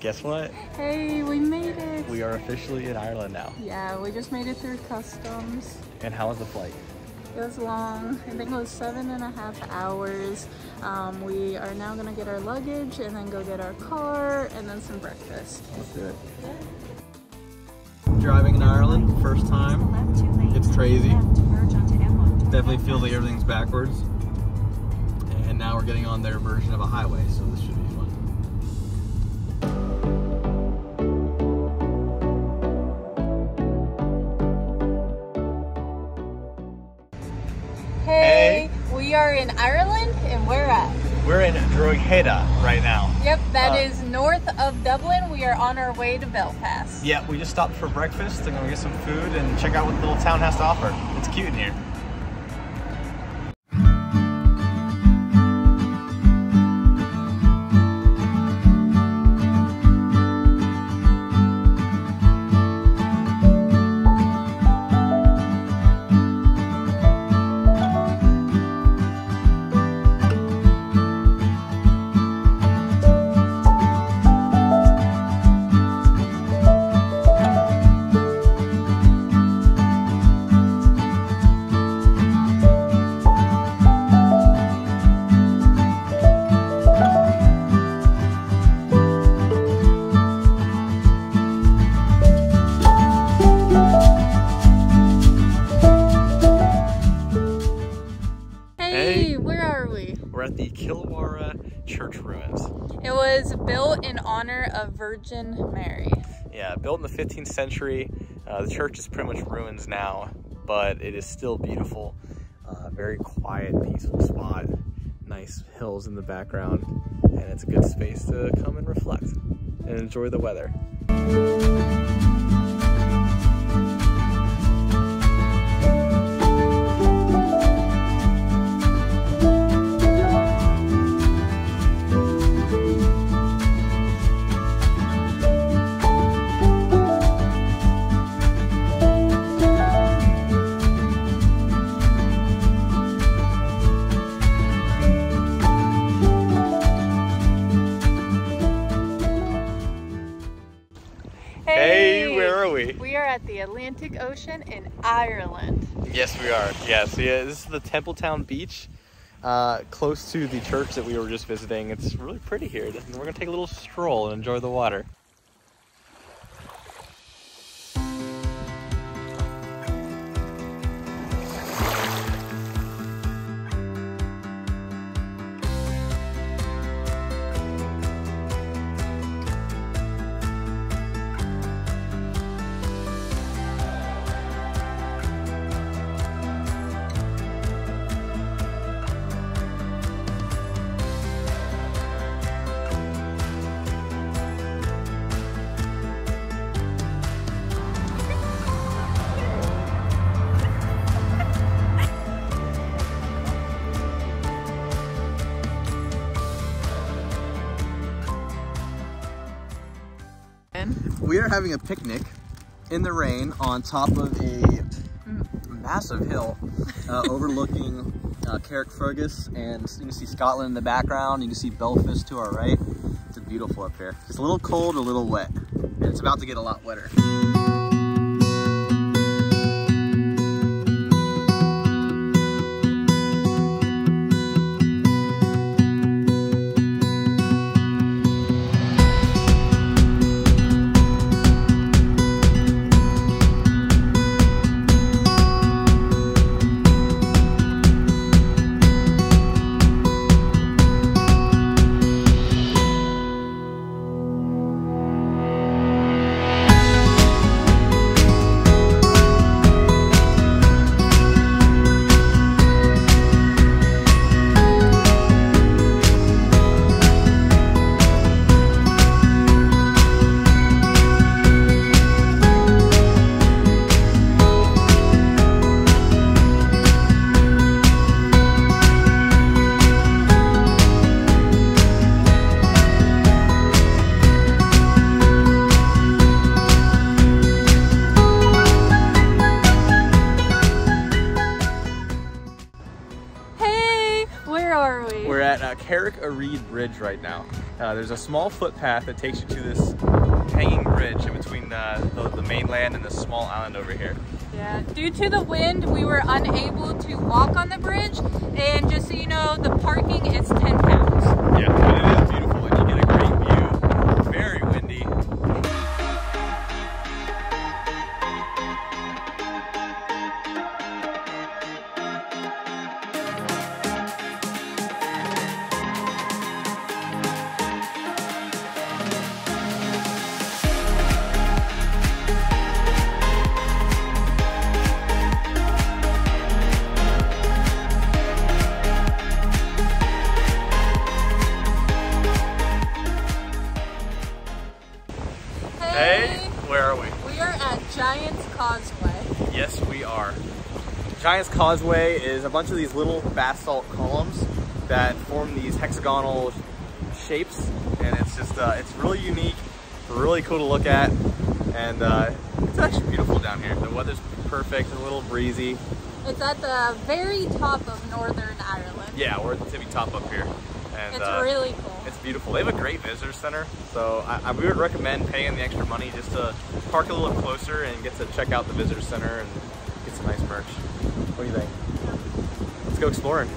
Guess what? Hey, we made it! We are officially in Ireland now. Yeah, we just made it through customs. And how was the flight? It was long. I think it was 7.5 hours. We are now going to get our luggage and then go get our car and then some breakfast. Let's do it. Driving in Ireland, first time. It's crazy. Definitely feel that everything's backwards. And now we're getting on their version of a highway, so this should be fun. In Ireland, and where at? We're in Drogheda right now. Yep, that is north of Dublin. We are on our way to Belfast. Yeah, we just stopped for breakfast and gonna get some food and check out what the little town has to offer. It's cute in here. Kilawarra Church Ruins. It was built in honor of Virgin Mary. Yeah, built in the 15th century. The church is pretty much ruins now, but it is still beautiful. Very quiet, peaceful spot. Nice hills in the background, and it's a good space to come and reflect and enjoy the weather. Atlantic Ocean in Ireland. Yes, we are. Yeah, so yeah, this is the Templetown beach, close to the church that we were just visiting. It's really pretty here. We're gonna take a little stroll and enjoy the water. We are having a picnic in the rain on top of a massive hill overlooking Carrickfergus, and you can see Scotland in the background. You can see Belfast to our right. It's beautiful up here. It's a little cold, a little wet, and it's about to get a lot wetter. a reed bridge right now. There's a small footpath that takes you to this hanging bridge in between the mainland and this small island over here. Yeah, due to the wind, we were unable to walk on the bridge, and just so you know, the parking is £10. Yeah, but it is beautiful and you get a great view. Very windy. Giant's Causeway. Yes, we are. Giant's Causeway is a bunch of these little basalt columns that form these hexagonal shapes, and it's just it's really unique, really cool to look at, and it's actually beautiful down here. The weather's perfect, a little breezy. It's at the very top of Northern Ireland. Yeah, we're at the tippy top up here. And it's really cool. It's beautiful. They have a great visitor center, so I would recommend paying the extra money just to park a little closer and get to check out the visitor center and get some nice merch. What do you think? Yeah. Let's go exploring.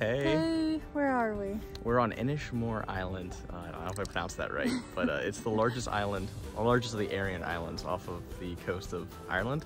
Hey, where are we? We're on Inishmore Island. I don't know if I pronounced that right, but it's the largest island, or largest of the Aran islands off of the coast of Ireland.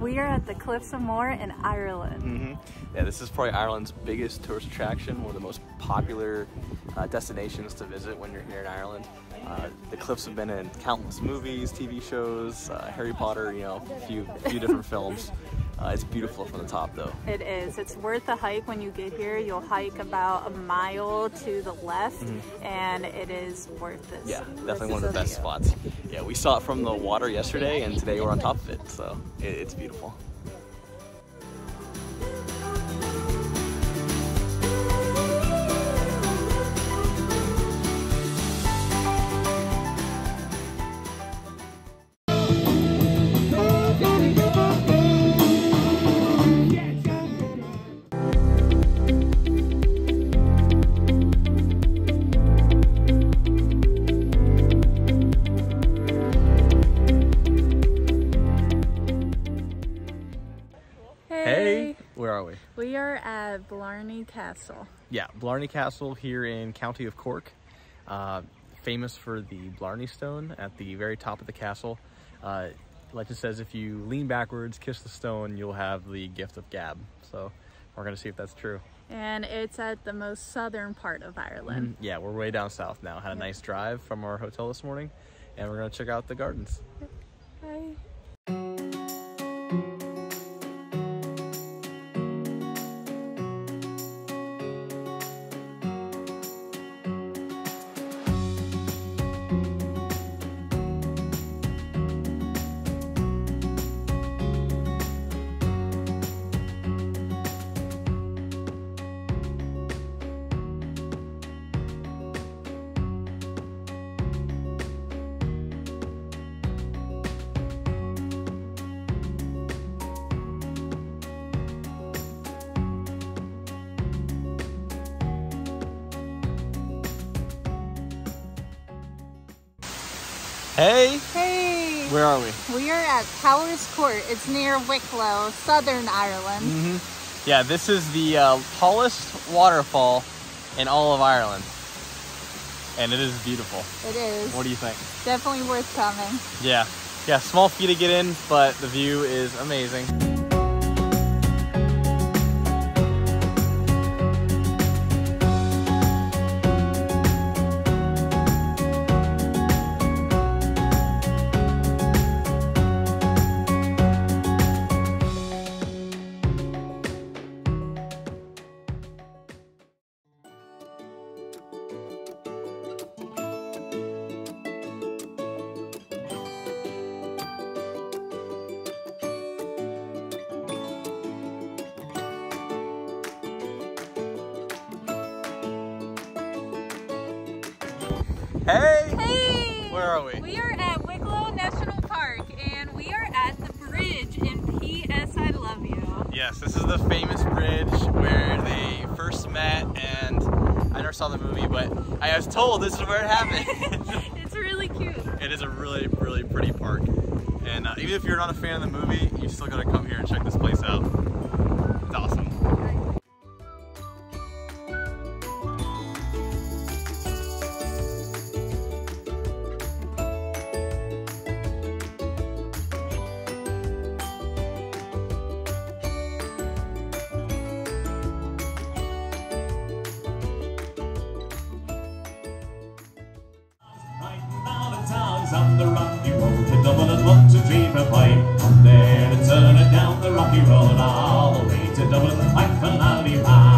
We are at the Cliffs of Moher in Ireland. Mm-hmm. Yeah, this is probably Ireland's biggest tourist attraction, one of the most popular destinations to visit when you're here in Ireland. The cliffs have been in countless movies, TV shows, Harry Potter, you know, a few different films. It's beautiful from the top though. It is. It's worth a hike when you get here. You'll hike about a mile to the left, and it is worth it. Yeah, definitely one of the best spots. Yeah, we saw it from the water yesterday, and today we're on top of it, so it's beautiful. Where are we? We are at Blarney Castle. Yeah, Blarney Castle here in County of Cork. Famous for the Blarney Stone at the very top of the castle. Legend says if you lean backwards, kiss the stone, you'll have the gift of gab. So we're going to see if that's true. And it's at the most southern part of Ireland. Yeah, we're way down south now. Had a nice drive from our hotel this morning, and we're going to check out the gardens. Bye. Hey! Hey! Where are we? We are at Powerscourt. It's near Wicklow, Southern Ireland. Mm-hmm. Yeah, this is the tallest waterfall in all of Ireland. And it is beautiful. It is. What do you think? Definitely worth coming. Yeah. Yeah, small fee to get in, but the view is amazing. Hey! Hey! Where are we? We are at Wicklow National Park, and we are at the bridge in P.S. I Love You. Yes, this is the famous bridge where they first met, and I never saw the movie, but I was told this is where it happened. It's really cute. It is a really, really pretty park, and even if you're not a fan of the movie, you still gotta come here and check this place out. It's awesome. On the rocky road to Dublin is what to dream of mine. From there to turn it down the rocky road all the way to Dublin, life and I'll be mine.